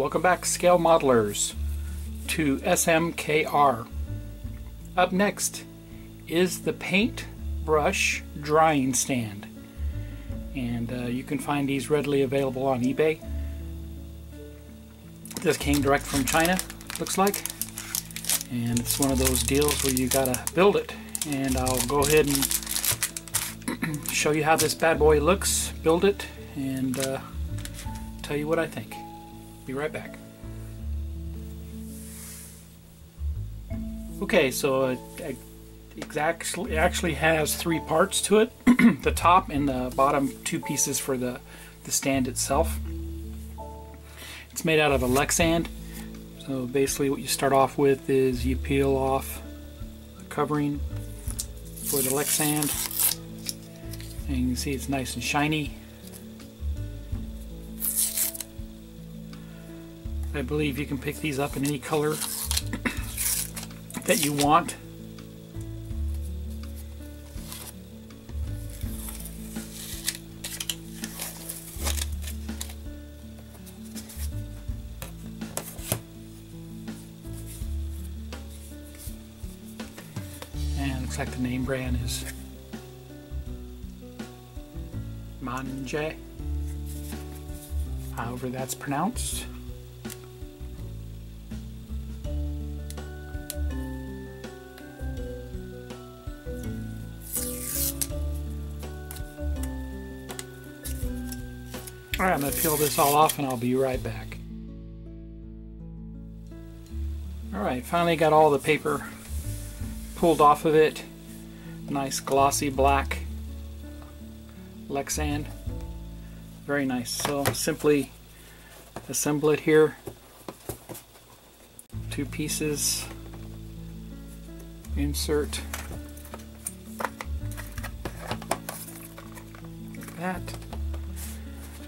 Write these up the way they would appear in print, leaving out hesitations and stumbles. Welcome back, scale modelers, to SMKR. Up next is the paint brush drying stand, and you can find these readily available on eBay. This came direct from China, looks like, and it's one of those deals where you gotta build it. And I'll go ahead and show you how this bad boy looks, build it, and tell you what I think. Be right back. Okay, so it actually has three parts to it. The top and the bottom two pieces for the stand itself. It's made out of a Lexan. So basically what you start off with is you peel off the covering for the Lexan, and you can see it's nice and shiny. I believe you can pick these up in any color that you want. And looks like the name brand is Manje, however that's pronounced. Alright, I'm going to peel this all off and I'll be right back. Alright, finally got all the paper pulled off of it. Nice glossy black Lexan. Very nice. So simply assemble it here. Two pieces. Insert. Like that.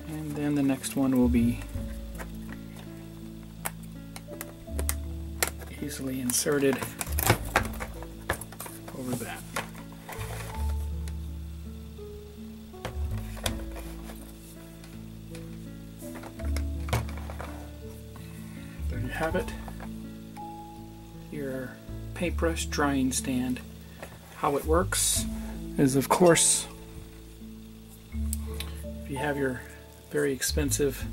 And then the next one will be easily inserted over that. There you have it. Your paintbrush drying stand. How it works is, of course, if you have your very expensive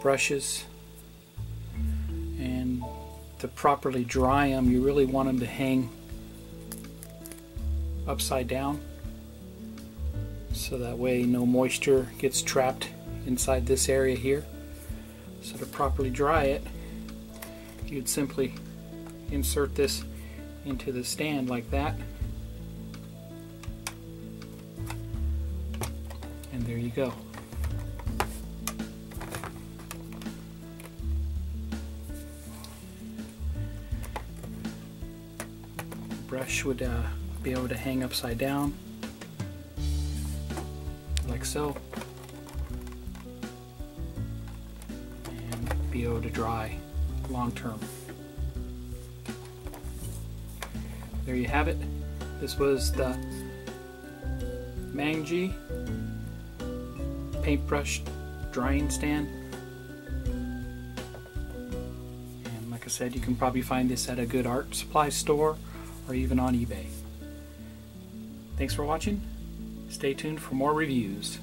brushes and to properly dry them, you really want them to hang upside down so that way no moisture gets trapped inside this area here. So to properly dry it, you'd simply insert this into the stand like that, and there you go. Brush would be able to hang upside down, like so, and be able to dry long term. There you have it. This was the Mangji paintbrush drying stand, and like I said, you can probably find this at a good art supply store or even on eBay. Thanks for watching. Stay tuned for more reviews.